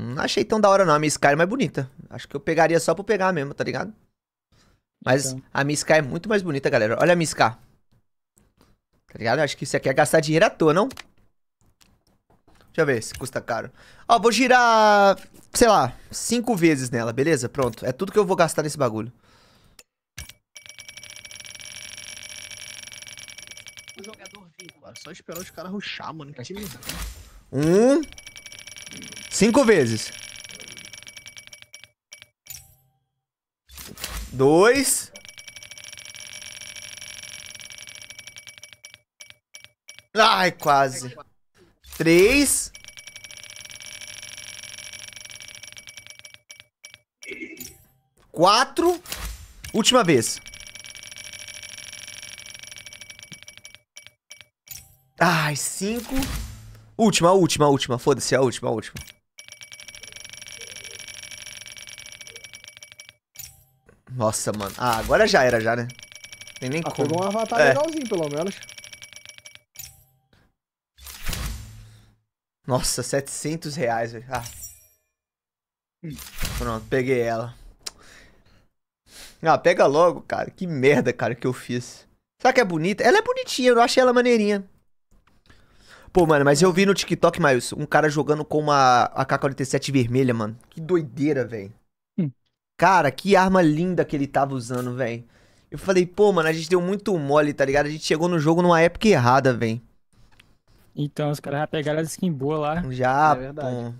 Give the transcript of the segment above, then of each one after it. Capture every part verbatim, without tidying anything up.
Não achei tão da hora não, a minha Sky é mais bonita. Acho que eu pegaria só pra pegar mesmo, tá ligado? Mas então, a minha Sky é muito mais bonita, galera. Olha a minha Sky. Tá ligado? Acho que isso aqui é gastar dinheiro à toa, não? Deixa eu ver se custa caro. Ó, vou girar, sei lá, cinco vezes nela, beleza? Pronto, é tudo que eu vou gastar nesse bagulho. O jogador vivo, mano. Só esperar os caras rushar, mano. Que time. Um... Cinco vezes. Dois. Ai, quase. Três. Quatro. Última vez. Ai, cinco. Última, última, última. Foda-se, a última, a última. Nossa, mano. Ah, agora já era, já, né? Tem nem ah, como. Pegou um avatar é. legalzinho, pelo menos. Nossa, setecentos reais, velho. Ah. Hum. Pronto, peguei ela. Ah, pega logo, cara. Que merda, cara, que eu fiz. Será que é bonita? Ela é bonitinha, eu não achei ela maneirinha. Pô, mano, mas eu vi no TikTok, Maílson, um cara jogando com uma A K quarenta e sete vermelha, mano. Que doideira, velho. Hum. Cara, que arma linda que ele tava usando, velho. Eu falei, pô, mano, a gente deu muito mole, tá ligado? A gente chegou no jogo numa época errada, velho. Então, os caras já pegaram as skin boa lá. Já, é pô.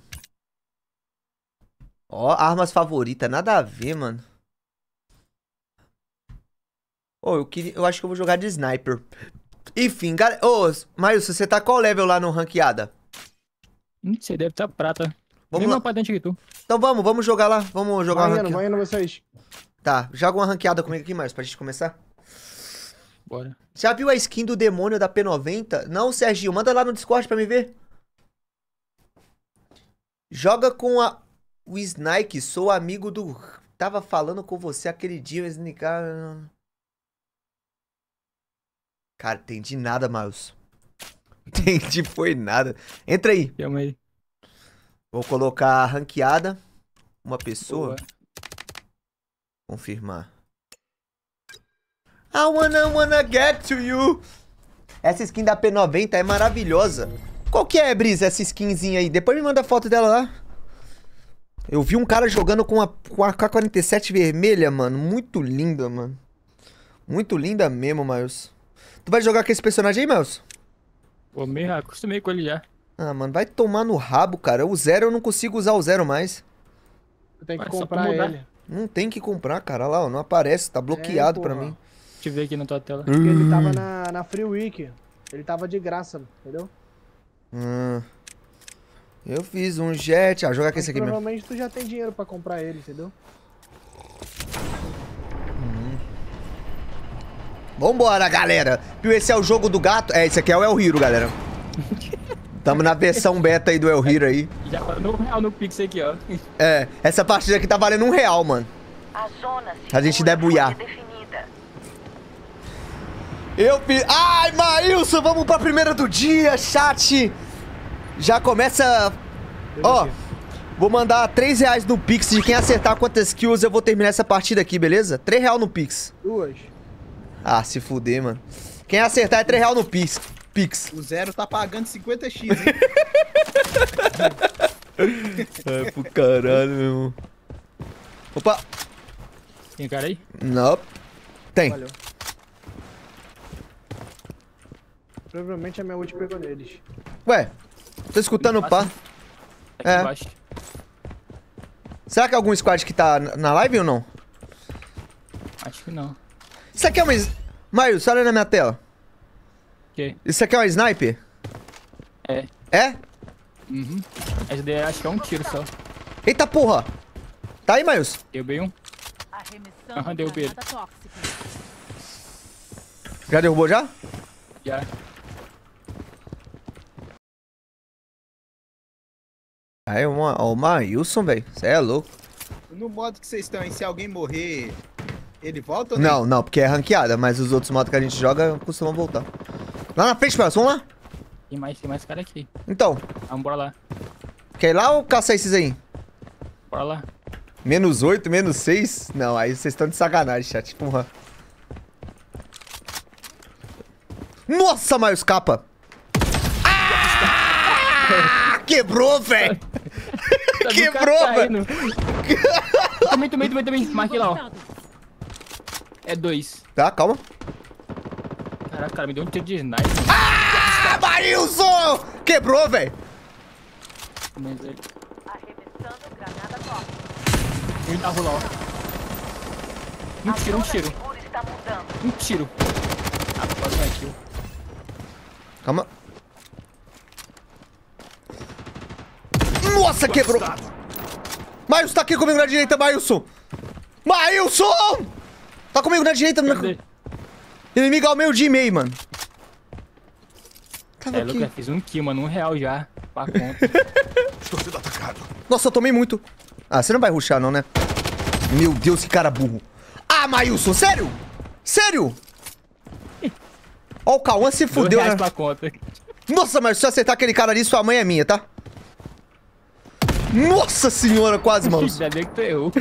Ó, armas favoritas, nada a ver, mano. Ô, oh, eu, queria... eu acho que eu vou jogar de sniper. Enfim, galera... Ô, oh, Maílson, você tá qual level lá no ranqueada? Hum, você deve tá prata. Vamos lá. Que tu. Então vamos, vamos jogar lá. Vamos jogar vai uma ranqueada. Vai indo vocês. Tá, joga uma ranqueada comigo aqui, Maílson, pra gente começar. Bora. Já viu a skin do demônio da P noventa? Não, Serginho, manda lá no Discord pra me ver. Joga com a... O Snike, sou amigo do... Tava falando com você aquele dia, o Snike... Cara, entendi nada, Maílson. Entendi, foi nada. Entra aí. Chama aí. Vou colocar ranqueada. Uma pessoa. Boa. Confirmar. I wanna, wanna get to you. Essa skin da P noventa é maravilhosa. Qual que é, Brisa, essa skinzinha aí? Depois me manda a foto dela lá. Eu vi um cara jogando com a, com a A K quarenta e sete vermelha, mano. Muito linda, mano. Muito linda mesmo, Maílson. Tu vai jogar com esse personagem aí, Maílson? Pô, meio acostumei com ele já. Ah, mano, vai tomar no rabo, cara. O zero eu não consigo usar o zero mais. Eu tenho que comprar ele. Não tem que comprar, cara. Olha lá, ó, não aparece. Tá bloqueado é, pra mim. Deixa eu ver aqui na tua tela. Porque ele tava na, na Free Week. Ele tava de graça, entendeu? Hum. Eu fiz um jet. Ah, joga com esse aqui mesmo. Provavelmente tu já tem dinheiro pra comprar ele, entendeu? Vambora, galera! Esse é o jogo do gato. É, esse aqui é o El Hero, galera. Tamo na versão beta aí do El Hero aí. Já valeu um real no Pix aqui, ó. É, essa partida aqui tá valendo um real, mano. A zona a gente debuiar. Eu fiz... Ai, Maílson, vamos pra primeira do dia, chat! Já começa... Ó, oh, vou mandar três reais no Pix. De quem acertar quantas kills eu vou terminar essa partida aqui, beleza? três reais no Pix. Duas. Ah, se fuder, mano. Quem acertar é três reais no Pix. Pix. O zero tá pagando cinquenta x, hein? É pro caralho, meu irmão. Opa. Tem cara aí? Não. Tem. Valeu. Provavelmente a minha ult pegou neles. Ué, tô escutando o pá. É. Embaixo. Será que é algum squad que tá na live ou não? Acho que não. Isso aqui é uma... Maílson, olha na minha tela. Que? Isso aqui é uma sniper? É. É? Uhum. Essa daí acho que é um tiro só. Eita porra! Tá aí, Maílson? Deu bem um. Aham, deu bem. Já derrubou já? Já. Aí, uma... Ó, o Maílson, velho. Você é louco. No modo que vocês estão aí, se alguém morrer... Ele volta ou não? Não, não, porque é ranqueada, mas os outros modos que a gente joga costumam voltar. Lá na frente, Maílson, vamos lá? Tem mais, tem mais cara aqui. Então. Vamos embora lá. Quer ir lá ou caçar esses aí? Bora lá. Menos oito, menos seis? Não, aí vocês estão de sacanagem, chat. Porra. Nossa, mas escapa. Ah! Quebrou, velho. Quebrou, velho. Também, também, também, também. Marquei lá, ó. É dois. Tá, calma. Caraca, cara, me deu um tiro de sniper. Ah, Marilson! Quebrou, velho. Mas ele... Arremessando granada top. Ele tá rolando, ó. Um tiro, um tiro. Um tiro. Ah, quase vai kill. Calma. Nossa, quebrou. Marilson tá aqui comigo na direita, Marilson. Marilson! Tá comigo na direita, meu. Inimigo ao meio dia e meio, mano. Tava é, aqui. Lucas, fiz um kill, mano. Um real já. Pra conta. Estou sendo atacado. Nossa, eu tomei muito. Ah, você não vai rushar, não, né? Meu Deus, que cara burro. Ah, Marilson, sério? Sério? Ó, o Cauã se fudeu, né? Pra conta. Nossa, mas se eu acertar aquele cara ali, sua mãe é minha, tá? Nossa senhora, quase, mano. Já deu que tu errou.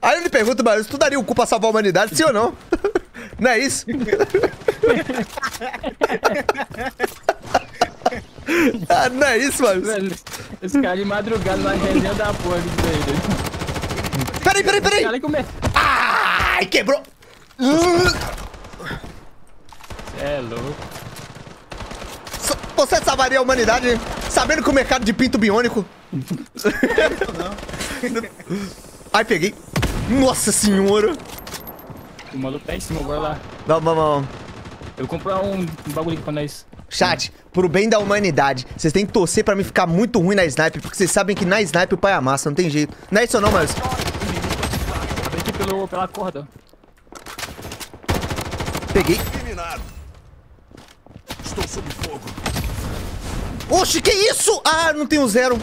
Aí ele pergunta, Marilson, tu daria o cu pra salvar a humanidade, sim ou não? Não é isso? Ah, não é isso, Marilson? Esse cara de madrugada na resenha da porra dele. Peraí, peraí, peraí! Ai, quebrou! Cê é louco. Você salvaria a humanidade sabendo que o mercado de pinto biônico... Ai, peguei. Nossa senhora. O maluco tá em cima, bora lá. Vamos, vamos, vamos. Eu vou comprar um, um bagulho aqui pra nós. Chat, pro bem da humanidade, vocês têm que torcer pra mim ficar muito ruim na sniper, porque vocês sabem que na sniper o pai amassa, não tem jeito. Não é isso não, mas... Abre aqui pelo, pela corda. Peguei. Estou sob fogo. Oxe, que isso? Ah, não tem um zero.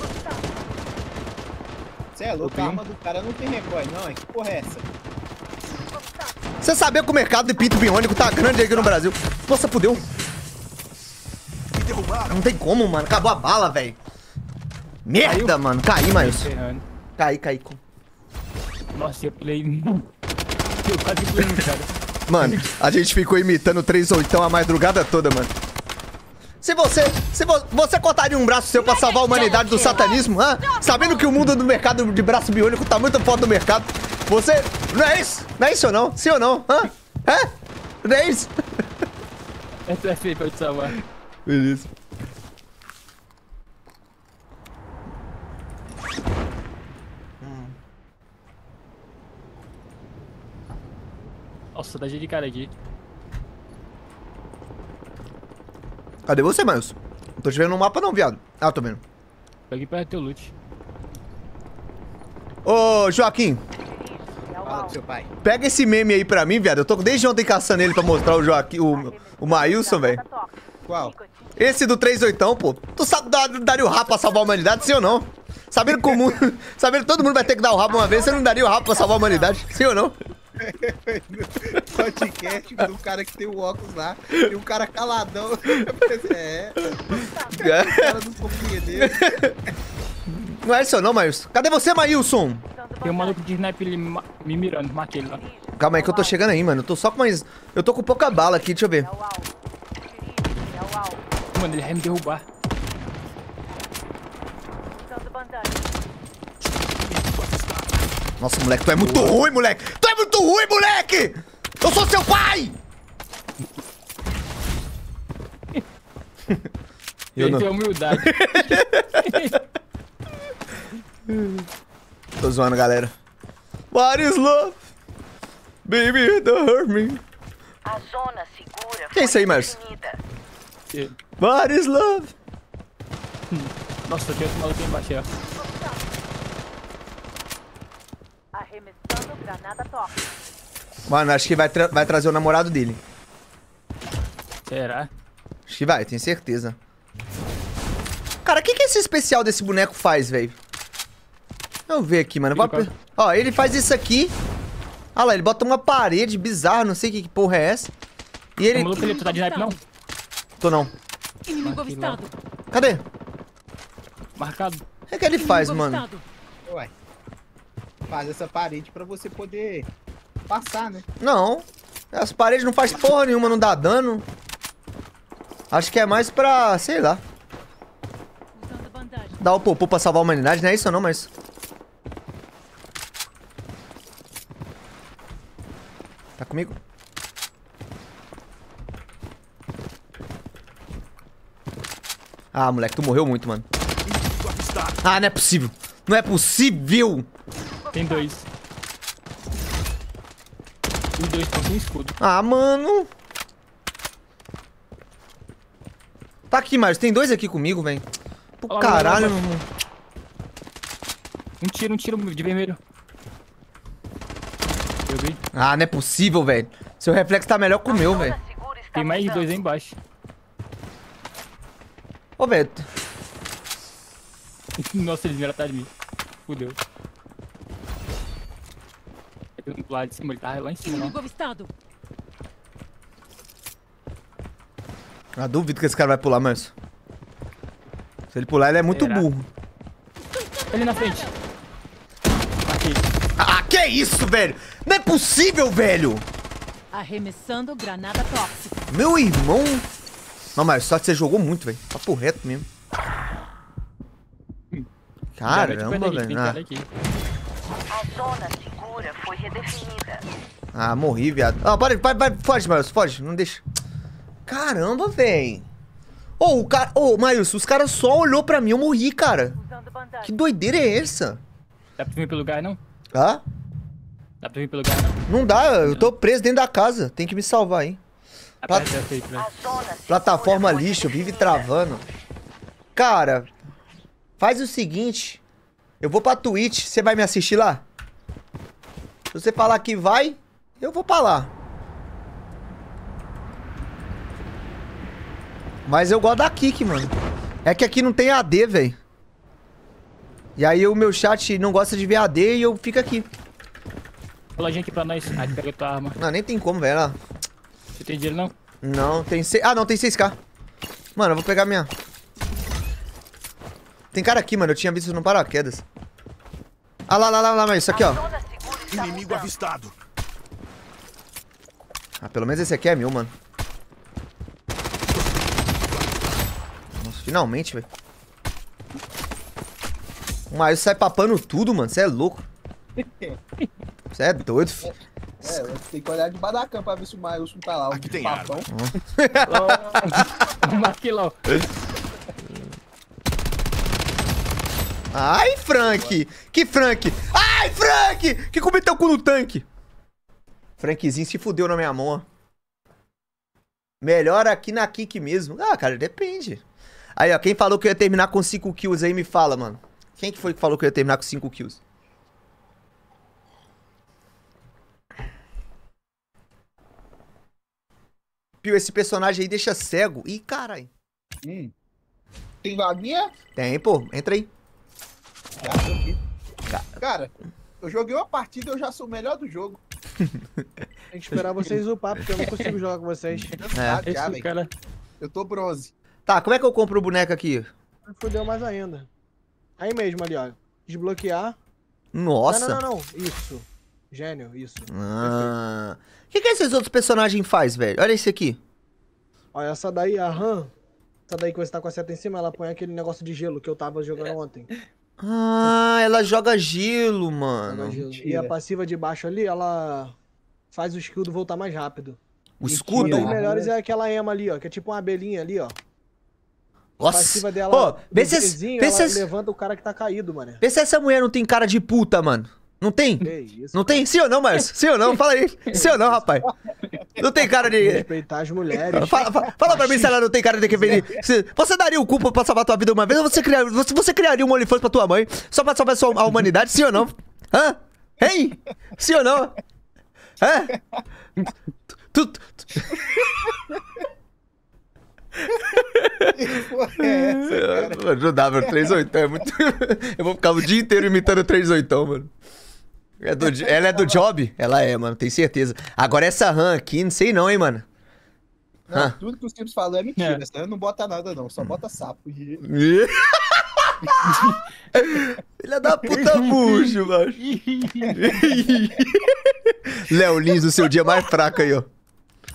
Você é louco, a arma do cara não tem recoil, não. Que porra é essa? Você sabia que o mercado de pinto biônico tá grande aqui no Brasil? Nossa, fudeu. Me derrubaram. Não tem como, mano. Acabou a bala, velho. Merda, caiu? Mano. Caí, mas. Caí, caí. Nossa, eu pulei. Eu quase pulei no cara. Mano, a gente ficou imitando três oitão a madrugada toda, mano. Se você... Se vo, você cortaria um braço seu pra salvar a humanidade do satanismo, hã? Sabendo que o mundo do mercado de braço biônico tá muito foda do mercado. Você... Não é isso? Não é isso ou não? Sim ou não? Hã? Hã? Não é isso? Essa é feia pra te salvar. Beleza. Nossa, tá cheio de cara aqui. Cadê você, Marilson? Não tô te vendo no mapa não, viado. Ah, tô vendo. Peguei pra teu loot. Ô, Joaquim. Fala do seu pai. Pega esse meme aí pra mim, viado. Eu tô desde ontem caçando ele pra mostrar o Joaquim, o, o Marilson, velho. Qual? Esse do três oitão, pô. Tu sabe dar, daria o rabo pra salvar a humanidade, sim ou não? Sabendo que o mundo... Sabendo que todo mundo vai ter que dar o rabo uma vez, você não daria o rabo pra salvar a humanidade, sim ou não? Podcast do cara que tem o óculos lá e um cara caladão. É. O cara não compreendeu. Não é isso não, Marilson. Cadê você, Marilson? Tem um maluco de sniper me mirando, matei ele lá. Calma aí que eu tô chegando aí, mano. Eu tô só com mais. Eu tô com pouca bala aqui, deixa eu ver. Mano, ele vai me derrubar. Nossa, moleque, tu é muito Boa. ruim, moleque! Tu é muito ruim, moleque! Eu sou seu pai! Eu não. Tem humildade. Tô zoando, galera. What is love? Baby, don't hurt me. A zona segura. Que é isso aí, Márcio? What is love? Nossa, eu tinha tomado aqui embaixo, ó. Arremessando granada top. Mano, acho que vai, tra vai trazer o namorado dele. Será? Acho que vai, tenho certeza. Cara, o que, que esse especial desse boneco faz, velho? Deixa eu ver aqui, mano. Vou... Ó, ele faz isso aqui. Ah lá, ele bota uma parede bizarra, não sei que, que porra é essa. E ele... Maluco, ele... Tu tá de hype, não? Tô não. Cadê? Marcado. O que é que ele faz, mano? Ué. Faz essa parede pra você poder passar, né? Não. As paredes não faz porra nenhuma, não dá dano. Acho que é mais pra, sei lá. Dar o popô pra salvar a humanidade, não é isso não, mas... Tá comigo? Ah, moleque, tu morreu muito, mano. Ah, não é possível. Não é possível. Tem dois. Os dois estão sem escudo. Ah, mano. Tá aqui, Marius. Tem dois aqui comigo, velho. Pô, olá, caralho. Olá, olá, olá. Um tiro, um tiro de vermelho. Eu vi. Ah, não é possível, velho. Seu reflexo tá melhor que o meu, velho. Tem mais dois aí embaixo. Ô, velho. Nossa, eles vieram atrás de mim. Fudeu. Lá de cima, ele tá lá em cima. Ah, duvido que esse cara vai pular, mas... Se ele pular, ele é muito Será? burro. Ele na frente. Aqui. Ah, que isso, velho? Não é possível, velho! Arremessando granada tóxica. Meu irmão! Não, mas só que você jogou muito, velho. Papo reto mesmo. Caramba, velho. Ah. A zona segura foi redefinida. Ah, morri, viado. Ah, para, para, para. Foge, Marius, foge. Não deixa. Caramba, velho. Ô, oh, o cara... Ô, oh, Marius, os caras só olhou pra mim, eu morri, cara. Que doideira é essa? Dá pra vir pelo lugar, não? Hã? Ah? Dá pra vir pelo lugar, não? Não dá, eu tô preso dentro da casa. Tem que me salvar, hein. Plat... Plataforma lixo, vive travando. Cara... Faz o seguinte, eu vou pra Twitch, você vai me assistir lá? Se você falar que vai, eu vou pra lá. Mas eu gosto da kick, mano. É que aqui não tem A D, velho. E aí o meu chat não gosta de ver A D e eu fico aqui. Lojinha aqui pra nós, aí pega tua arma. Não, nem tem como, velho. Você tem dinheiro, não? Não, tem... Se... Ah, não, tem seis K. Mano, eu vou pegar minha... Tem cara aqui, mano. Eu tinha visto no paraquedas. Ah, lá, lá, lá, lá, mas isso aqui, ó. Inimigo avistado. Ah, pelo menos esse aqui é meu, mano. Nossa, finalmente, velho. O Marius sai papando tudo, mano. Você é louco. Você é doido, filho. É, tem que olhar de badacan pra ver se o Marius não tá lá. Aqui tem papão. Maquilão. Ai, Frank! Que Frank! Ai, Frank! Que comeu teu cu no tanque! Frankzinho se fudeu na minha mão, ó. Melhor aqui na kick mesmo. Ah, cara, depende. Aí, ó, quem falou que eu ia terminar com cinco kills aí, me fala, mano. Quem que foi que falou que eu ia terminar com cinco kills? Pio, esse personagem aí deixa cego. Ih, caralho. Hum. Tem vaguinha? Tem, pô. Entra aí. Cara, eu joguei uma partida e eu já sou o melhor do jogo. Tem que esperar vocês upar, porque eu não consigo jogar com vocês. É, já, cara... Eu tô bronze. Tá, como é que eu compro o boneco aqui? Fudeu mais ainda. Aí mesmo, ali, ó. Desbloquear. Nossa. Não, não, não, não. Isso. Gênio, isso. Ah. O que que esses outros personagens fazem, velho? Olha esse aqui. Olha, essa daí, a RAM. Essa daí que você tá com a seta em cima, ela põe aquele negócio de gelo que eu tava jogando ontem. Ah, ela joga gelo, mano. Joga gelo. E a passiva de baixo ali, ela faz o escudo voltar mais rápido. O escudo? Um dos melhores é aquela ema ali, ó, que é tipo uma abelhinha ali, ó. Nossa. A passiva dela, oh, vê se ela as... levanta o cara que tá caído, mano. Vê se essa mulher não tem cara de puta, mano. Não tem? Isso, não tem? Sim ou não, Marcio? Sim ou não? Fala aí. Sim ou não, rapaz? Não tem cara de... Respeitar as mulheres. Fala, fala, fala pra mim se ela não tem cara de que vem... Você daria o cu pra salvar tua vida uma vez? Ou você criaria, você criaria um OnlyFans pra tua mãe? Só pra salvar a humanidade? Sim ou não? Hã? Hein? Sim ou não? Hã? Tu... tu, tu... Que porra é essa, cara? Não dá, mano. três oitão é muito... Eu vou ficar o dia inteiro imitando três oitão, mano. É do, ela é do job? Ela é, mano, tenho certeza. Agora essa RAM aqui, não sei não, hein, mano. Não, tudo que os times falam é mentira. É. Essa RAM não bota nada, não. Só bota sapo. Filha da puta bucho, macho. Léo Lins, o seu dia mais fraco aí, ó.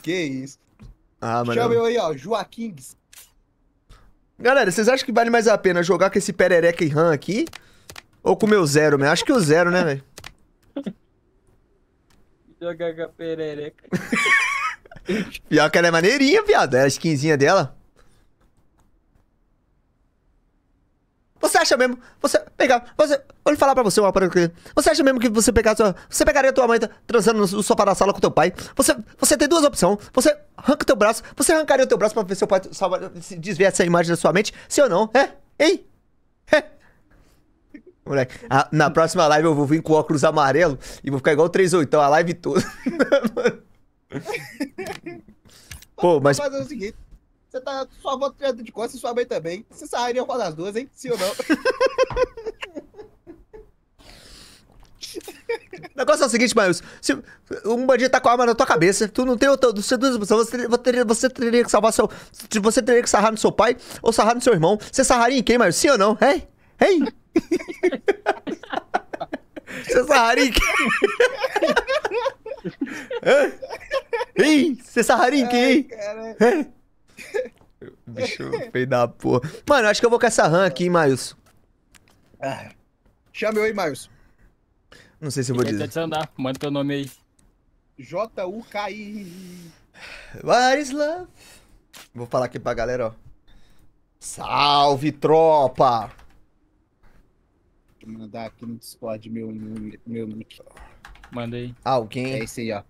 Que isso. Ah, mano. Chama eu aí, ó. Joaquins. Galera, vocês acham que vale mais a pena jogar com esse perereca e ram aqui? Ou com o meu zero, né? Acho que o zero, né, velho? Jogar com a perereca. Pior que ela é maneirinha, viado. É a skinzinha dela. Você acha mesmo? Você pegar. Você, vou falar pra você uma parada que. Você acha mesmo que você pegar sua. Você pegaria a tua mãe tá, transando no sofá da sala com teu pai? Você, você tem duas opções. Você arranca o teu braço. Você arrancaria o teu braço pra ver seu pai salva, se desviar essa imagem da sua mente? Sim ou não? É? Ei? É? Moleque, a, na próxima live eu vou vir com o óculos amarelo e vou ficar igual o três oito, a live toda. Pô, mas. Vou fazer o seguinte. Você tá sua avó de costas e sua mãe também. Você sairia uma das duas, hein? Sim ou não? O negócio é o seguinte, Maius. Se um bandido tá com a arma na tua cabeça, tu não tem outra... Você, você, teria, você teria que salvar seu... Você teria que sarrar no seu pai ou sarrar no seu irmão. Você sarraria em quem, Maius? Sim ou não? Hein? Hein? Você sarraria em quem? Hein? Você sarraria em quem? Hein? Bicho feio da porra. Mano, acho que eu vou com essa RAM aqui, hein, Maius. Ah, chama eu aí, Maius. Não sei se eu vou dizer. Manda teu nome aí. J U K I. What is love? Vou falar aqui pra galera, ó. Salve, tropa! Deixa eu mandar aqui no Discord meu nome. Meu... Manda aí. Alguém. É esse aí, ó.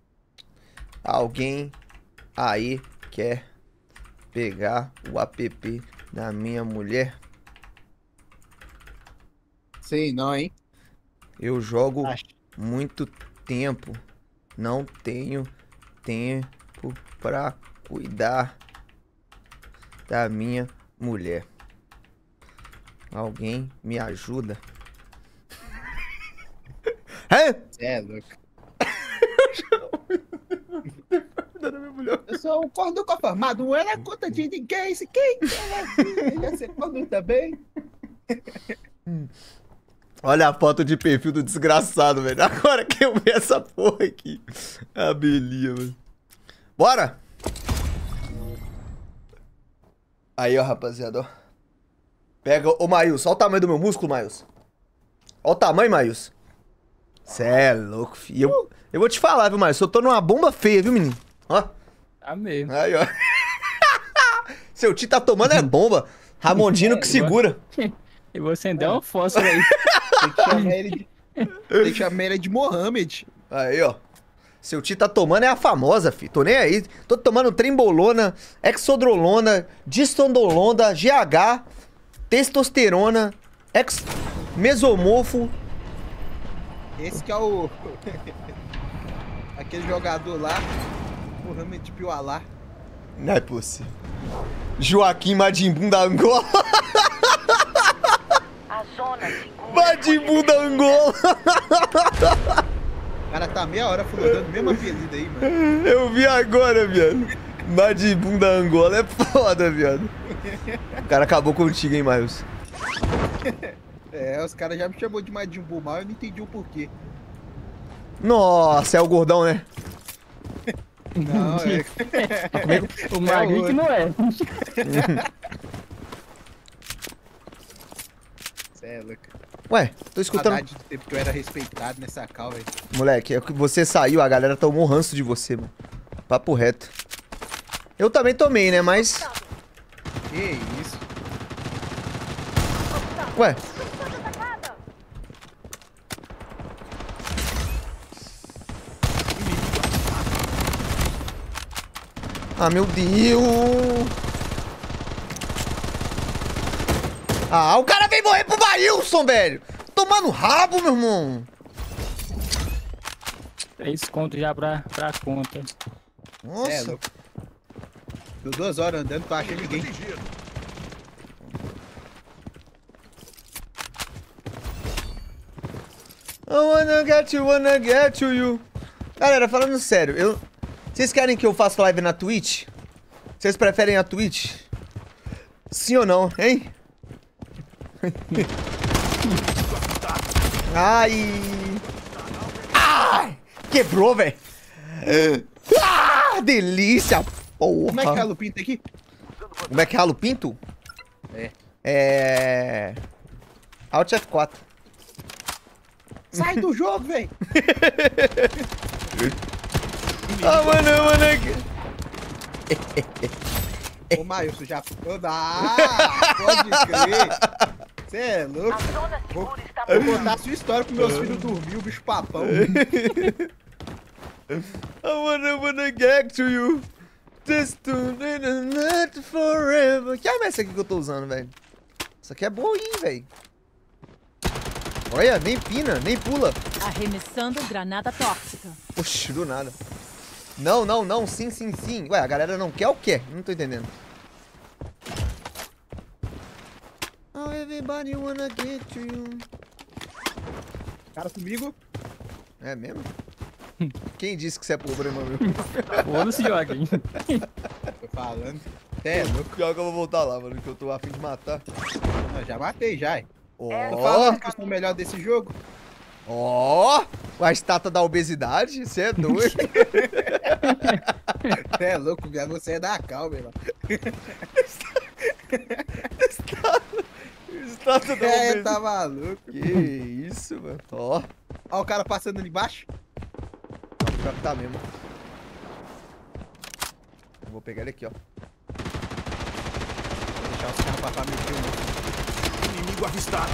Alguém aí quer pegar o app da minha mulher? Sei não, hein? Eu jogo Acho. muito tempo. Não tenho tempo pra cuidar da minha mulher. Alguém me ajuda? É? É, louco. Eu sou um corno conformado, não era conta de ninguém, esse quem? Ele ia ser corno também. Olha a foto de perfil do desgraçado, velho. Agora que eu vi essa porra aqui. A belinha, velho. Bora! Aí, ó, rapaziada, ó. Pega, ô, Maius, olha o tamanho do meu músculo, Maius. Olha o tamanho, Maius. Cê é louco, filho. Eu, eu vou te falar, viu, Maius? Eu tô numa bomba feia, viu, menino? Ó. Tá mesmo. Aí, ó. Seu tio tá tomando é bomba. Ramondino que segura. E você acender uma fósforo aí. Tem que chamar ele de... Tem que chamar ele de Mohamed. Aí, ó. Seu tio tá tomando é a famosa, fi. Tô nem aí. Tô tomando trembolona, exodrolona, distondolona, G H, testosterona, ex... mesomorfo. Esse que é o... Aquele jogador lá... Mohamed Piualá. Não é possível. Joaquim Madimbum da Angola. A zona Madimbum da Angola. O cara tá meia hora falando mesmo apelido aí, mano. Eu vi agora, viado. Madimbum da Angola é foda, viado. O cara acabou contigo, hein, Maius? É, os caras já me chamou de Madimbum mal, eu não entendi o porquê. Nossa, é o gordão, né? Não, é... O magrinho que não é. Cê é louco. Ué, tô escutando... Saudade do tempo que eu era respeitado nessa cal, velho. Moleque, é que você saiu, a galera tomou ranço de você, mano. Papo reto. Eu também tomei, né, mas... Que isso? Ué. Ah, meu Deus! Ah, o cara vem morrer pro Barilson, velho! Tomando rabo, meu irmão! Três contos já pra, pra conta. Nossa! É, deu duas horas andando, não achei ninguém. I wanna get you, wanna get you. Galera, falando sério, eu... Vocês querem que eu faça live na Twitch? Vocês preferem a Twitch? Sim ou não, hein? Ai! Ai! Quebrou, velho! Ah, delícia! Porra. Como é que é a Lupinto aqui? Como é que é a Lupinto? É. É. Alt F quatro. Sai do jogo, velho! Ah, oh, mano, mano. Ô, Maílson, já. Ah, pode crer! Você é louco? Vou, vou contar a sua história pro meus filhos dormir, o bicho papão. I wanna, wanna get to you. This tune in a night forever. Que arma é essa aqui que eu tô usando, velho? Isso aqui é boa, hein, velho? Olha, nem pina, nem pula. Arremessando granada tóxica. Oxi, do nada. Não, não, não, sim, sim, sim. Ué, a galera não quer o quê? Não tô entendendo. Oh, everybody wanna get you. Cara comigo? É mesmo? Quem disse que você é problema, meu? Pô, não se joga, hein? Tô falando. É, meu, pior que eu vou voltar lá, mano, que eu tô a fim de matar. Não, já matei, já, hein? Ó! Oh. Que é o melhor desse jogo. Ó! Oh. A estátua da obesidade? Você é doido. Você é louco, você é da calma, irmão. Estátua da obesidade. É, tá maluco. Que isso, mano. Ó. Ó o cara passando ali embaixo. Pior que tá mesmo. Eu vou pegar ele aqui, ó. Vou deixar os caras pra cá meter o meu. Inimigo avistado.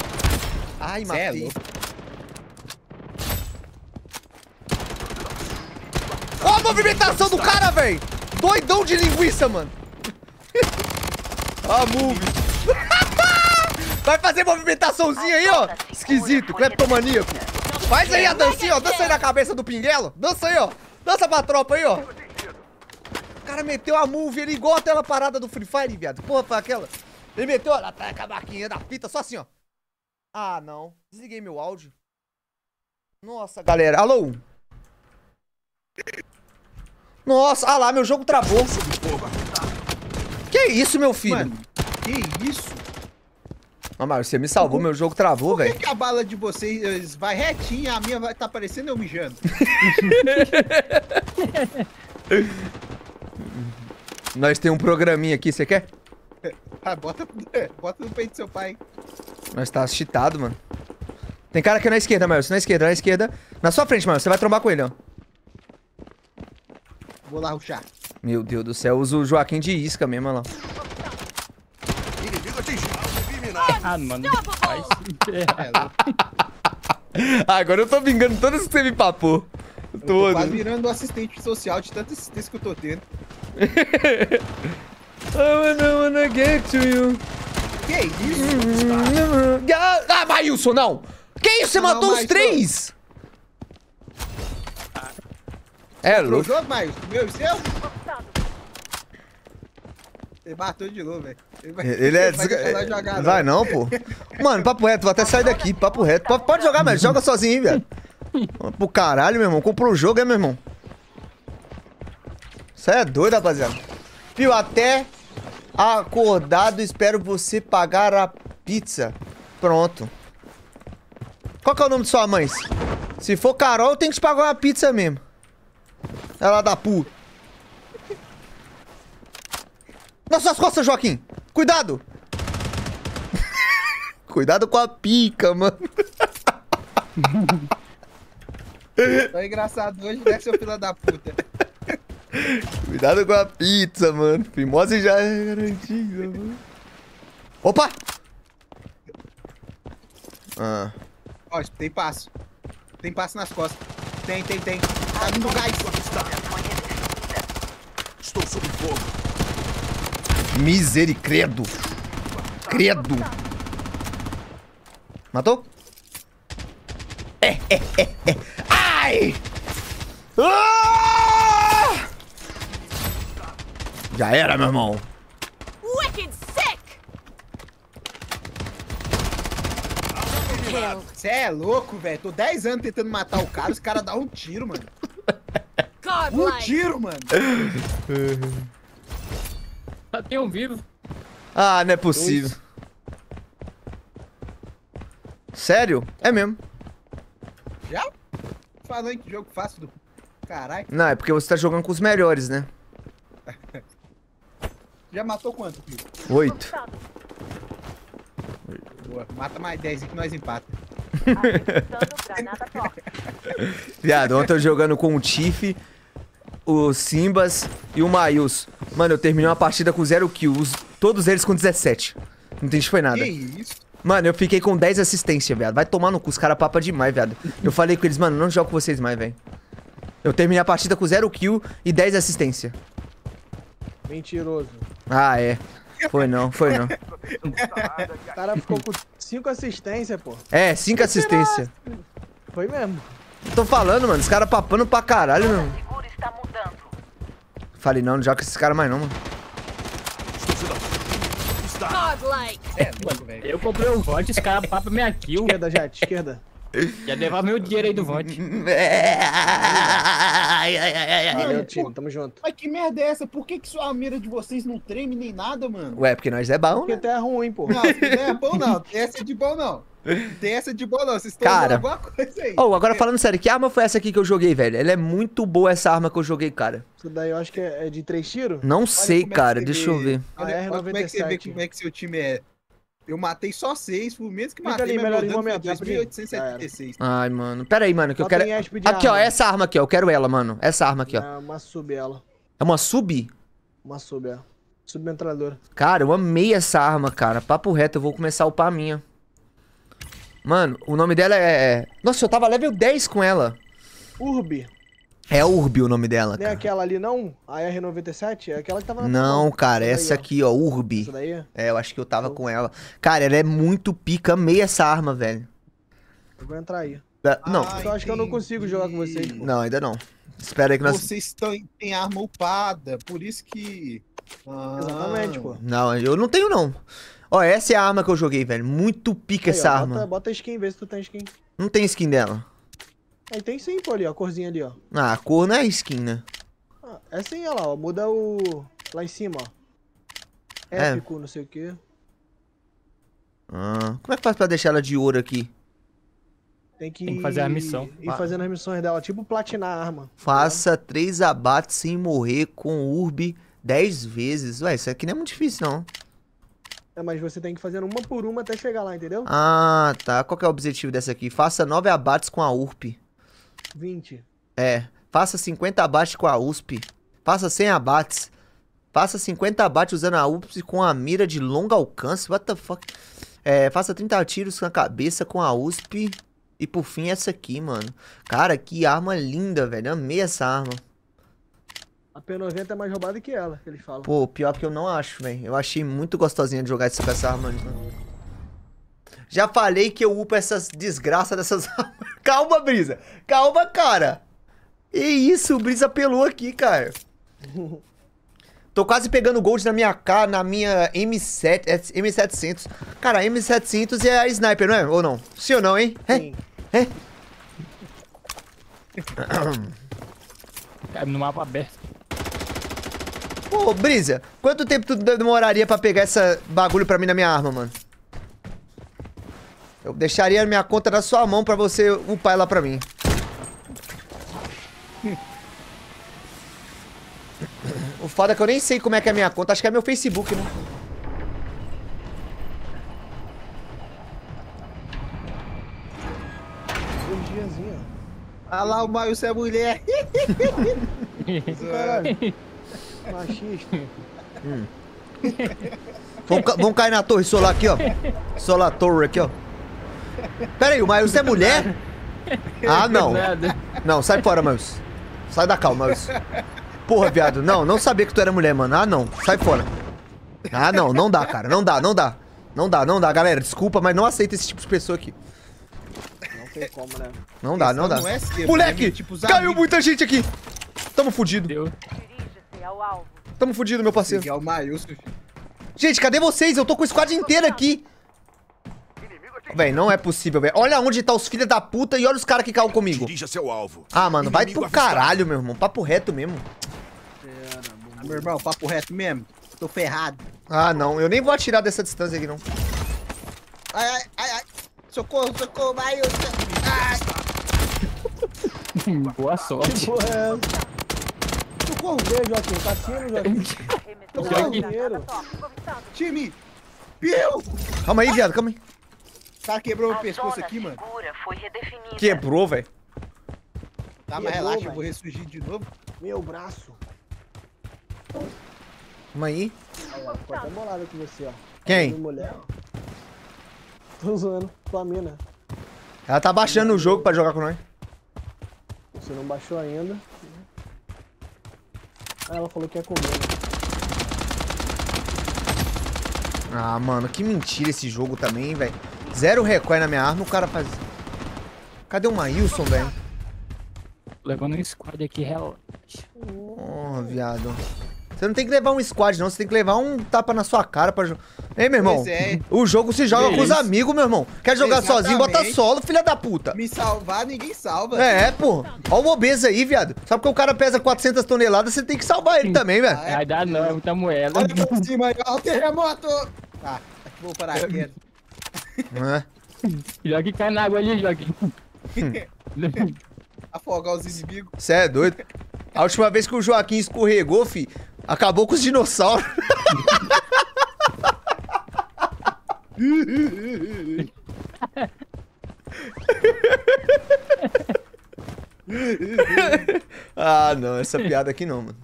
Ai, matei. Ó a movimentação do cara, velho. Doidão de linguiça, mano. Ah, move. Vai fazer movimentaçãozinha aí, ó. Esquisito, cleptomaníaco. Faz aí a dancinha, ó. Dança aí na cabeça do pinguelo. Dança aí, ó. Dança pra tropa aí, ó. O cara meteu a move, ele igual a tela parada do Free Fire, viado. Porra, foi aquela. Ele meteu, ó, tá com a marquinha da fita, só assim, ó. Ah, não. Desliguei meu áudio. Nossa, galera. Alô? Nossa, ah lá, meu jogo travou. Que isso, meu filho? Mano, que isso? Ah, Mário, você me salvou, uhum. Meu jogo travou, velho. Por que, que a bala de vocês vai retinha, a minha vai tá parecendo eu mijando? Nós tem um programinha aqui, você quer? Ah, bota, bota no peito do seu pai. Nós tá cheatado, mano. Tem cara aqui na esquerda, Mário. Na esquerda, na esquerda. Na sua frente, mano. Você vai trombar com ele, ó. Vou lá ruxar. Meu Deus do céu, eu uso o Joaquim de isca mesmo, olha lá. Ah, mano. Agora eu tô vingando todas que você me papou. Eu tô quase virando assistente social de tanta assistência que eu tô tendo. I don't wanna get to you. Que isso? Ah, Maílson, não! Que isso? Você matou os três? É louco. Você matou meu e seu? Ele matou de novo, velho. Ele, vai, ele, ele é... Vai, é... Jogar, vai não, pô. Mano, papo reto. Vou até sair daqui. Papo reto. Pode, pode jogar, mas joga sozinho, hein, velho. Pro caralho, meu irmão. Comprou o jogo, é, meu irmão. Isso é doido, rapaziada. Pio, até acordado, espero você pagar a pizza. Pronto. Qual que é o nome de sua mãe? Se for Carol, tem que te pagar uma pizza mesmo. Ela dá pu. Nas suas costas, Joaquim! Cuidado! Cuidado com a pica, mano. Tá engraçado hoje, né, seu filho da puta? Cuidado com a pizza, mano. Fimose já é garantida, mano. Opa! Ah. Ó, tem passo. Tem passo nas costas. Tem, tem, tem. Tá vindo gás. Estou sob fogo. Misericredo. Credo. Matou? É, é, é, é. Ai! Ah! Já era, meu irmão. Wicked sick. Você é louco, velho. Tô dez anos tentando matar o cara, os caras dão um tiro, mano. Um tiro, mano. Tem um vivo. Ah, não é possível. Sério? É mesmo. Já? Falando que jogo fácil do... Caralho. Não, é porque você tá jogando com os melhores, né? Já matou quanto, filho? Oito. Boa, mata mais dez que nós empata. Viado, ontem eu jogando com o Tiff, o Simbas e o Maius. Mano, eu terminei uma partida com zero kills. Todos eles com dezessete. Não entendi, foi nada. Que isso? Mano, eu fiquei com dez assistências, viado. Vai tomar no cu, os caras papam demais, viado. Eu falei com eles, mano, não jogo com vocês mais, velho. Eu terminei a partida com zero kill e dez assistência. Mentiroso. Ah, é. Foi não, foi não. O cara ficou com cinco assistências, pô. É, cinco assistências. Foi mesmo. Tô falando, mano, os caras papando pra caralho, mano. Falei não, não joga com esses caras mais não, mano. É, mano, eu comprei um vote, esse cara papa minha kill. Esquerda, já, esquerda. Já levar meu dinheiro aí do vote. Valeu, time, tamo junto. Mas que merda é essa? Por que que sua mira de vocês não treme nem nada, mano? Ué, porque nós é bom, porque né? Porque até é ruim, pô. Não, não é bom não. Essa é de bom não. Tem essa de boa não, vocês estão cara... alguma coisa aí. Oh, agora falando sério, que arma foi essa aqui que eu joguei, velho? Ela é muito boa essa arma que eu joguei, cara. Isso daí eu acho que é de três tiros? Não olha sei, cara, deixa eu ver. Olha, olha como é que você vê como é que seu time é. Eu matei só seis, por menos que matei, mas meu dano foi dois mil oitocentos e setenta e seis. Ai, mano, pera aí, mano, que só eu quero... Aqui, arma. Ó, essa arma aqui, ó, eu quero ela, mano. Essa arma aqui, ó. É uma sub, ela. É uma sub? Uma sub, é. Submetralhadora. Cara, eu amei essa arma, cara. Papo reto, eu vou começar a upar a minha. Mano, o nome dela é... Nossa, eu tava level dez com ela. Urbi. É Urbi o nome dela, cara. Não é aquela ali, não? A R noventa e sete? É aquela que tava na... Não, cara, essa aqui, ó, Urbi. Essa daí? É, eu acho que eu tava com ela. Cara, ela é muito pica, amei essa arma, velho. Eu vou entrar aí. Não. Eu acho que eu não consigo jogar com vocês. Não, ainda não. Espera aí que nós... Vocês têm arma upada, por isso que... Exatamente, pô. Não, eu não tenho, não. Ó, essa é a arma que eu joguei, velho. Muito pica aí, essa ó, arma. Bota, bota a skin, vê se tu tem skin. Não tem skin dela. Aí tem sim, pô, ali, ó. A corzinha ali, ó. Ah, a cor não é skin, né? Ah, é sim, ó lá, ó. Muda o... Lá em cima, ó. Épico, é. Não sei o quê. Ah, como é que faz pra deixar ela de ouro aqui? Tem que, tem que fazer a missão. E fazendo as missões dela, tipo platinar a arma. Faça tá? três abates sem morrer com Urbi dez vezes. Ué, isso aqui não é muito difícil, não. É, mas você tem que fazer uma por uma até chegar lá, entendeu? Ah, tá. Qual que é o objetivo dessa aqui? Faça nove abates com a U R P. vinte. É. Faça cinquenta abates com a U S P. Faça cem abates. Faça cinquenta abates usando a U S P com a mira de longo alcance. What the fuck? É, faça trinta tiros na cabeça com a U S P. E por fim essa aqui, mano. Cara, que arma linda, velho. Amei essa arma. A P noventa é mais roubada que ela, que eles falam. Pô, pior que eu não acho, velho. Eu achei muito gostosinha de jogar essa, essa arma. Já falei que eu upo essas desgraças dessas armas. Calma, Brisa. Calma, cara. E isso, o Brisa pelou aqui, cara. Tô quase pegando gold na minha K, na minha M sete, M setecentos. Cara, a M setecentos é a sniper, não é? Ou não? Sim ou não, hein? Sim. É? É? Cabe no mapa aberto. Ô, Brisa, quanto tempo tu demoraria pra pegar essa bagulho pra mim na minha arma, mano? Eu deixaria a minha conta na sua mão pra você upar ela pra mim. O foda é que eu nem sei como é que é a minha conta. Acho que é meu Facebook, né? Ah lá, o Maius é mulher. Caralho. Machista. Hum. Vamos, ca vamos cair na torre solar aqui, ó. Solar torre aqui, ó. Pera aí, o Maius é mulher? Ah, não. Não, sai fora, Maius. Sai da calma, Maius. Porra, viado. Não, não sabia que tu era mulher, mano. Ah, não. Sai fora. Ah, não. Não dá, cara. Não dá, não dá. Não dá, não dá. Galera, desculpa, mas não aceita esse tipo de pessoa aqui. Não tem como, né? Não dá, não dá. Moleque, caiu muita gente aqui. Tamo fudido. Deu. Tamo fudido, meu parceiro. Gente, cadê vocês? Eu tô com o squad inteiro aqui. Véi, não é possível, velho. Olha onde tá os filhos da puta e olha os caras que caem comigo. Ah, mano, vai pro caralho, meu irmão. Papo reto mesmo. Ah, meu irmão, papo reto mesmo. Tô ferrado. Ah, não. Eu nem vou atirar dessa distância aqui, não. Ai, ai, ai, ai. Socorro, socorro, vai, eu... Ah. Boa sorte. Porra, é. Socorro, beijo, Joaquim. Tá aqui, Joaquim. Time. Piu. Calma aí, viado, calma aí. O cara quebrou o pescoço aqui, mano. Foi quebrou, velho. Tá, mas relaxa, véio. Eu vou ressurgir de novo. Meu braço. Calma aí. Ficou até bolado com você, ó. Quem? Mulher. Tô zoando, tua mina. Ela tá baixando o jogo pra jogar com nós. Você não baixou ainda. Ah, ela falou que ia comer. Né? Ah, mano, que mentira esse jogo também, velho. Zero recoil na minha arma, o cara faz... Cadê o Maílson, velho? Levando um squad aqui, relaxa. Oh, viado. Você não tem que levar um squad, não. Você tem que levar um tapa na sua cara pra jogar. Ei, meu irmão. É. O jogo se joga é com os amigos, meu irmão. Quer jogar exatamente sozinho, bota solo, filha da puta. Me salvar, ninguém salva. É, pô. Ó o obeso aí, viado. Só porque o cara pesa quatrocentas toneladas, você tem que salvar ele também, velho. Vai dar não, é muita moeda. Olha pra cima aí, olha o terremoto. Tá, aqui vou parar aqui. Jogue cai na água ali, jogue. Afogar os inimigos. Cê é doido. A última vez que o Joaquim escorregou, fi, acabou com os dinossauros. Ah, não, essa piada aqui não, mano.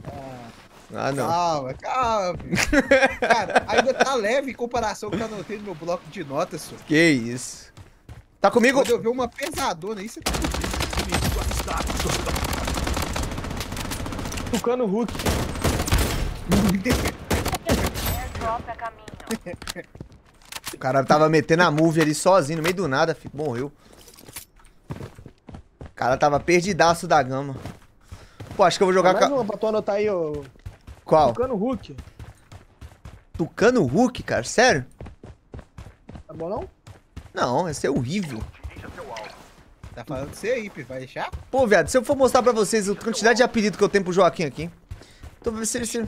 Ah, não. Calma, calma. Cara, ainda tá leve em comparação com o que eu anotei no meu bloco de notas, senhor. Que isso. Tá comigo? Quando eu ver uma pesadona aí, você tá... Tucano Hulk. O cara tava metendo a move ali sozinho, no meio do nada, filho. Morreu. O cara tava perdidaço da gama. Pô, acho que eu vou jogar... Mais uma pra tu anotar aí, ô... Qual? Tucano Hulk. Tucano Hulk, cara? Sério? Tá bom, não? Não, esse é horrível. Tá falando de você aí, Pi, vai deixar? Pô, viado, se eu for mostrar pra vocês a quantidade de apelido que eu tenho pro Joaquim aqui. Tô vendo se ele se...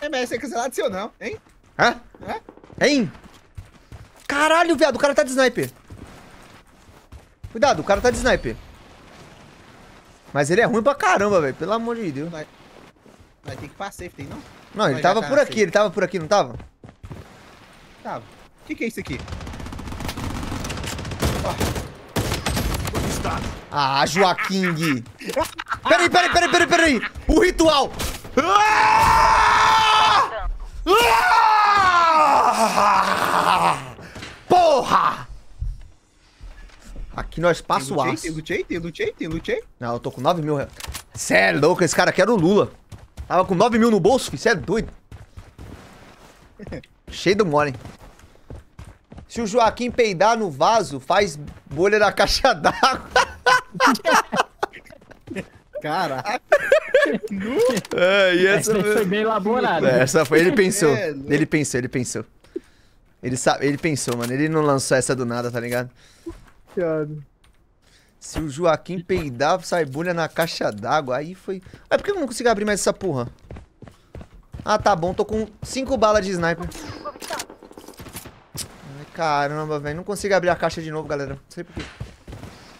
É, mas você é cancelado seu não, hein? Hã? Hã? Hein? Caralho, viado, o cara tá de sniper. Cuidado, o cara tá de sniper. Mas ele é ruim pra caramba, velho, pelo amor de Deus. Vai, vai ter que passar, tem não? Não, ele tava por aqui, ele tava por aqui, não tava? Tava. O que que é isso aqui? Ah, Joaquim! Peraí, peraí, peraí, peraí, peraí! O ritual! Ah! Ah! Porra! Aqui nós passa o aço. Tem lutei, tem lutei, tem lutei. Não, eu tô com nove mil. Cê é louco, esse cara aqui era o Lula. Tava com nove mil no bolso, filho, cê é doido. Cheio do mole, hein? Se o Joaquim peidar no vaso, faz bolha na caixa d'água. Caraca. É, e essa, essa foi bem elaborada. É, essa foi, ele pensou. É, ele pensou, ele pensou. Ele sabe, ele pensou, mano. Ele não lançou essa do nada, tá ligado? Claro. Se o Joaquim peidar, sai bolha na caixa d'água. Aí foi... Mas por que eu não consigo abrir mais essa porra? Ah, tá bom. Tô com cinco balas de sniper. Caramba, velho. Não consigo abrir a caixa de novo, galera. Não sei por quê.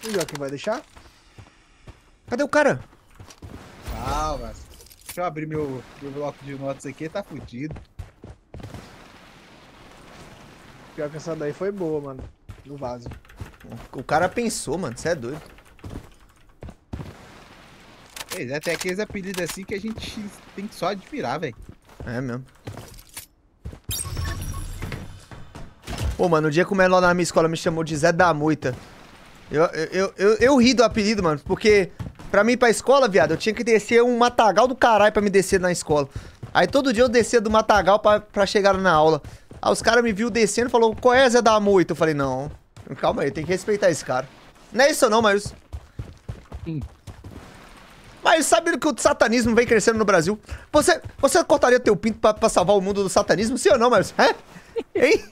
E o Joaquim vai deixar? Cadê o cara? Calma. Deixa eu abrir meu, meu bloco de notas aqui. Tá fudido. Pior que essa daí foi boa, mano. No vaso. O cara pensou, mano. Você é doido. Pois é, tem aqueles apelidos assim que a gente tem que só admirar, velho. É mesmo. Pô, mano, o dia que o menor na minha escola me chamou de Zé da Moita, eu, eu, eu, eu ri do apelido, mano, porque pra mim ir pra escola, viado, eu tinha que descer um matagal do caralho pra me descer na escola. Aí todo dia eu descia do matagal pra, pra chegar na aula. Aí os caras me viram descendo e falaram, qual é Zé da Moita? Eu falei, não, calma aí, tem que respeitar esse cara. Não é isso não, mas... Hum. Mas sabe que o satanismo vem crescendo no Brasil? Você, você cortaria teu pinto pra, pra salvar o mundo do satanismo? Sim ou não, mas... É? Hein?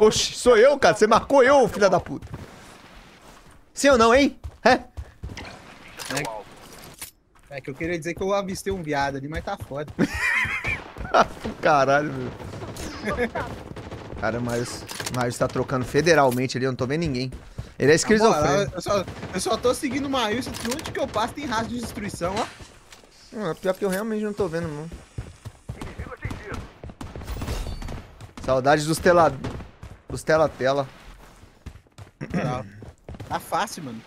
Oxi, sou eu, cara. Você marcou eu, filha da puta. Sim ou não, hein? É? É que eu queria dizer que eu avistei um viado ali, mas tá foda. Caralho, meu. Cara, mas o Marius tá trocando federalmente ali, eu não tô vendo ninguém. Ele é esquizofrênico. Eu só, eu só tô seguindo o Marius, que onde que eu passo tem rastro de destruição, ó. Não, é pior que eu realmente não tô vendo, não. Saudades dos tela... Dos tela-tela. Tá fácil, mano.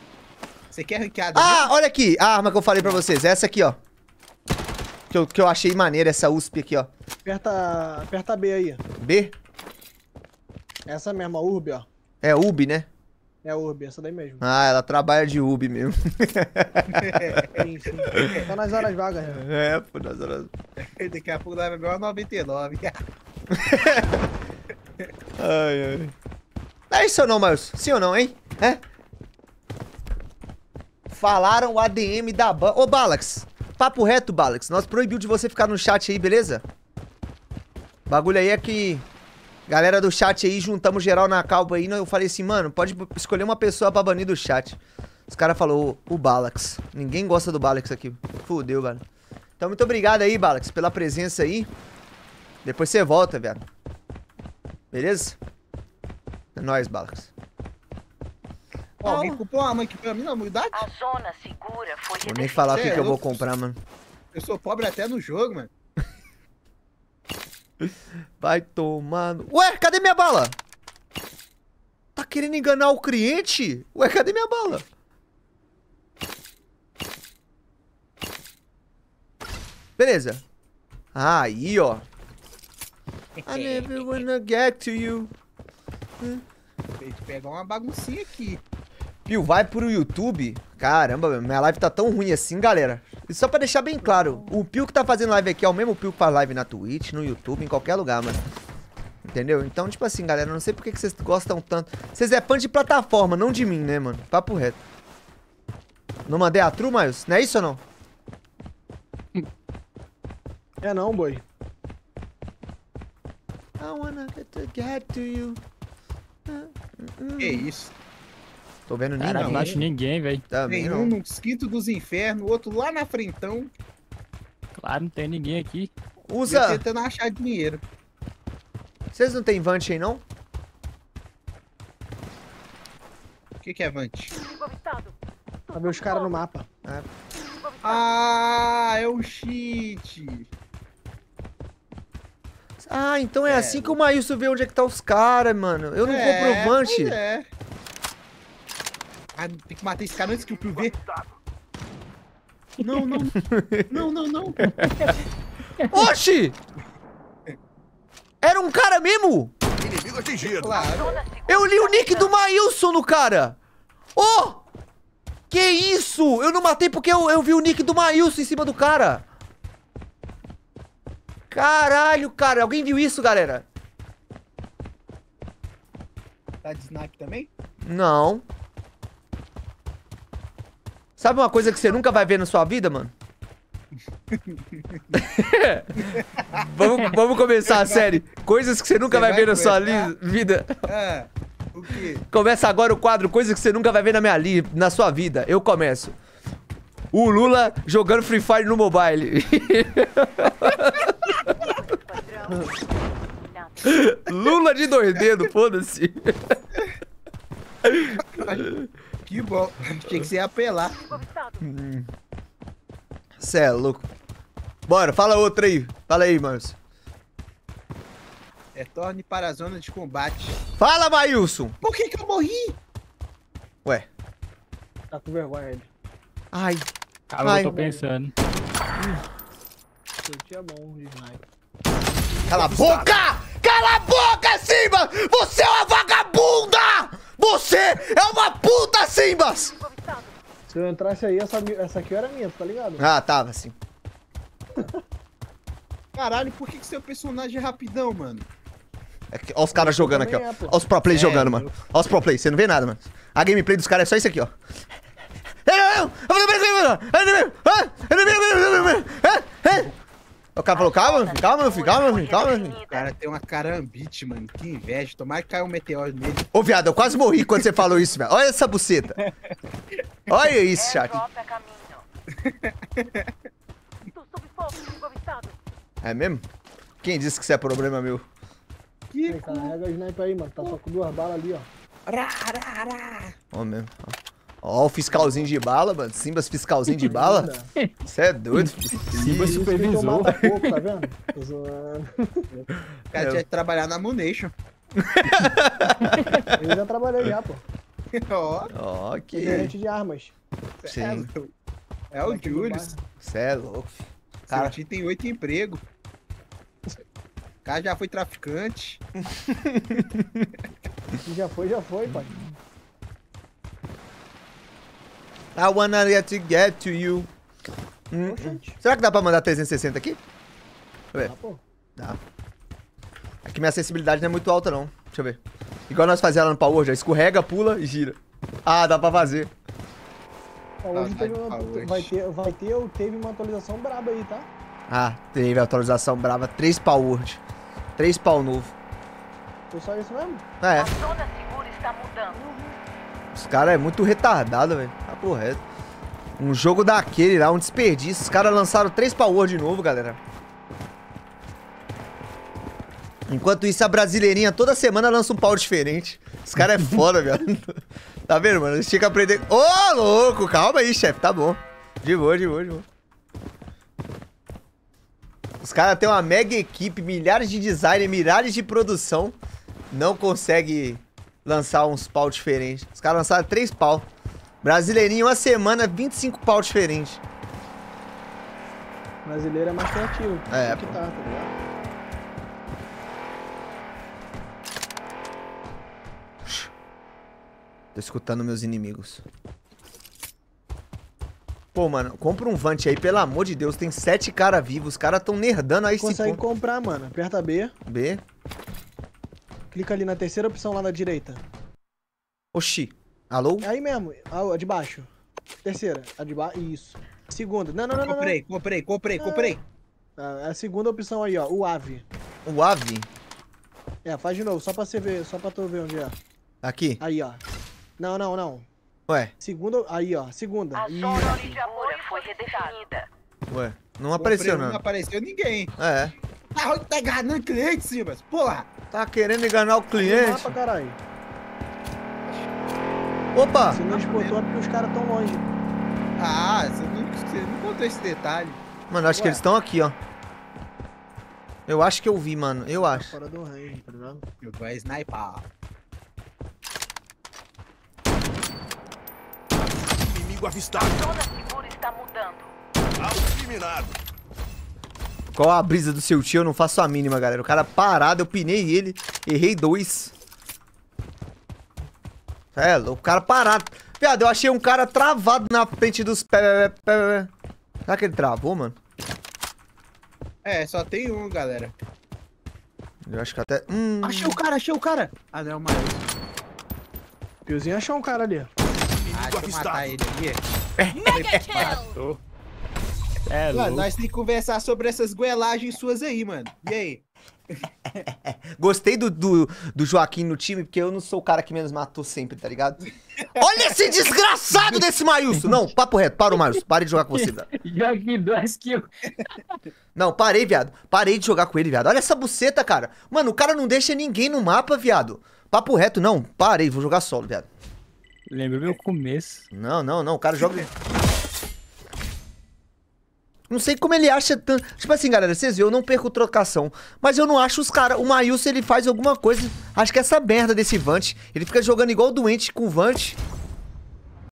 Você quer ranqueada? Ah, né? Olha aqui. A arma que eu falei pra vocês. Essa aqui, ó. Que eu, que eu achei maneira, essa U S P aqui, ó. Aperta, aperta B aí. B? Essa mesma, U R B, ó. É U B, né? É U R B, essa daí mesmo. Ah, ela trabalha de U B mesmo. É, sim, sim. Tá nas horas vagas, né? É, pô, nas horas... Daqui a pouco vai beber uma noventa e nove. Ai, ai. É isso ou não, Marius? Sim ou não, hein? É? Falaram o A D M da ban... Ô, Balax. Papo reto, Balax. Nós proibiu de você ficar no chat aí, beleza? O bagulho aí é que... Galera do chat aí, juntamos geral na calba aí. Eu falei assim, mano, pode escolher uma pessoa pra banir do chat. Os caras falaram, o Balax. Ninguém gosta do Balax aqui. Fudeu, velho. Então, muito obrigado aí, Balax, pela presença aí. Depois você volta, velho. Beleza? É nóis, Balax. Ó, oh, alguém comprou uma arma aqui pra mim na humildade? A zona segura foi... Vou nem falar o que, é, que eu, eu vou comprar, mano. Eu sou pobre até no jogo, mano. Vai tomando... Ué, cadê minha bala? Tá querendo enganar o cliente? Ué, cadê minha bala? Beleza. Aí, ó. I never wanna get to you. Hum. Pegar uma baguncinha aqui. Pio, vai pro YouTube? Caramba, minha live tá tão ruim assim, galera. E só pra deixar bem claro, o Pio que tá fazendo live aqui é o mesmo Pio que faz live na Twitch, no YouTube, em qualquer lugar, mano. Entendeu? Então, tipo assim, galera, não sei por que vocês gostam tanto. Vocês é fã de plataforma, não de mim, né, mano? Papo reto. Não mandei a tru, Marius? Não é isso ou não? É não, boi. I wanna get to, get to you. Que isso? Tô vendo ninguém. Cara, não acho ninguém, velho. Tem um no quinto dos infernos, outro lá na frentão. Claro, não tem ninguém aqui. Usa. Eu tentando achar dinheiro. Vocês não tem vant aí, não? O que, que é vant? Pra ver os caras no mapa. É. Ah, é um cheat. Ah, então é, é assim que o Maílson vê onde é que tá os caras, mano. Eu não é, vou pro vant. É. Ah, tem que matar esse cara antes que o Pio vê. Não, não. Não, não, não. Oxi! Era um cara mesmo? Inimigo atingido. Claro. Eu li o nick do Maílson no cara. Oh! Que isso? Eu não matei porque eu, eu vi o nick do Maílson em cima do cara. Caralho, cara. Alguém viu isso, galera? Tá de snipe também? Não. Sabe uma coisa que você nunca vai ver na sua vida, mano? vamos, vamos começar a série. Coisas que você nunca você vai, vai ver começar? Na sua vida. Ah, o quê? Começa agora o quadro Coisas que você nunca vai ver na minha li na sua vida. Eu começo. O Lula jogando Free Fire no mobile. Lula de dois dedos, foda-se. Que bom. Tinha que se apelar. Cê é louco. Bora, fala outra aí. Fala aí, Marius. Retorne para a zona de combate. Fala, Maílson. Por que que eu morri? Ué. Tá com vergonha ele. Ai. Cara, ai, eu tô mano. Pensando. Eu tinha mão de sniper. Cala a boca! Cala a boca, Simba! Você é uma vagabunda! Você é uma puta, Simbas! Se eu entrasse aí, essa, essa aqui era minha, tá ligado? Ah, tava sim. Caralho, por que que seu personagem é rapidão, mano? É que, ó os caras jogando aqui, ó. É, ó os pro play é, jogando, mano. Ó os pro play, você não vê nada, mano. A gameplay dos caras é só isso aqui, ó. O cara falou, calma, calma, meu filho, calma, meu filho, calma, meu filho. O cara tem uma carambite, mano, que inveja. Tomara que caiu um meteoro nele. Ô, viado, eu quase morri quando você falou isso, velho. Olha essa buceta. Olha isso, chat. Estou sob fogo, avistado. É mesmo? Quem disse que isso é problema meu? Que aí, carrega a sniper aí, mano. Tá só com duas balas ali, ó. Ará, ará, ará. Ó mesmo. Ó, ó o fiscalzinho de bala, mano. Simbas fiscalzinho de bala. Você é doido. Simbas supervisor. Tá vendo? Tô zoando. O cara tinha que trabalhar na Munation. Eu já trabalhei já, pô. Ó. Ó, que. Gerente de armas. Sim. É, é o Julius. Você é louco. Cara, a gente tem oito empregos. O cara já foi traficante. Já foi, já foi, pai. I wanna get to, get to you. Hum, hum. Será que dá pra mandar trezentos e sessenta aqui? Deixa eu ver. Dá, pô. Dá. Aqui minha acessibilidade não é muito alta, não. Deixa eu ver. Igual nós fazíamos lá no Power, já escorrega, pula e gira. Ah, dá pra fazer. Hoje teve uma, vai, ter, vai ter ou teve uma atualização braba aí, tá? Ah, teve atualização braba. Três pau word. Três pau novo. Foi só isso mesmo? É. A zona segura está mudando. Os caras é muito retardado, velho. Tá correto. Um jogo daquele lá, um desperdício. Os caras lançaram três pau word de novo, galera. Enquanto isso, a brasileirinha toda semana lança um pau diferente. Os caras é foda, velho. Tá vendo, mano? Eles tinham que aprender... Ô, oh, louco! Calma aí, chefe. Tá bom. De boa, de boa, de boa. Os caras têm uma mega equipe, milhares de design, milhares de produção. Não consegue lançar uns pau diferentes. Os caras lançaram três pau. Brasileirinha, uma semana, vinte e cinco pau diferentes. Brasileiro é mais criativo. É, é que tá, tá ligado? Tô escutando meus inimigos. Pô, mano, compra um Vant aí, pelo amor de Deus. Tem sete caras vivos. Os caras tão nerdando aí. Consegue ponto. Comprar, mano. Aperta B. B. Clica ali na terceira opção lá da direita. Oxi. Alô? Aí mesmo. A de baixo. Terceira. A de baixo. Isso. Segunda. Não, não, não, não. Comprei, não. comprei, comprei, ah. comprei. A segunda opção aí, ó. O Ave. O Ave? É, faz de novo. Só pra você ver. Só pra tu ver onde é. Aqui? Aí, ó. Não, não, não. Ué? Segunda, aí, ó. Segunda. A zona de apoio foi redefinida. Ué, não apareceu, não. Não apareceu ninguém. É. Tá, tá enganando o cliente, Simas. Porra. Tá querendo enganar o cliente? Mapa, caralho. Opa. Você não exportou porque os caras tão longe. Ah, você não, você não contou esse detalhe. Mano, acho Ué. que eles estão aqui, ó. Eu acho que eu vi, mano. Eu acho. Fora do range, tá ligado? Eu vou sniper. Avistado. A zona segura está mudando. Eliminado. Qual a brisa do seu tio? Eu não faço a mínima, galera. O cara parado, eu pinei ele. Errei dois. É, o cara parado. Viado, eu achei um cara travado na frente dos... Será que ele travou, mano? É, só tem um, galera. Eu acho que até... Hum... Achei o cara, achei o cara. Ah, não, mas... O Piozinho achou um cara ali. Ah, deixa eu matar ele aqui. Mega kill! É louco. Mano, nós temos que conversar sobre essas goelagens suas aí, mano. E aí? Gostei do, do, do Joaquim no time, porque eu não sou o cara que menos matou sempre, tá ligado? Olha esse desgraçado desse Maílson! Não, papo reto, parou, Maílson. Parei de jogar com você, viado. Joaquim, duas kills. Não, parei, viado. Parei de jogar com ele, viado. Olha essa buceta, cara. Mano, o cara não deixa ninguém no mapa, viado. Papo reto, não. Parei, vou jogar solo, viado. Lembra meu começo. Não, não, não. O cara joga... Não sei como ele acha tanto... Tipo assim, galera, vocês viram, eu não perco trocação. Mas eu não acho os caras... O Maílson, ele faz alguma coisa... Acho que é essa merda desse Vant. Ele fica jogando igual doente com o Vant.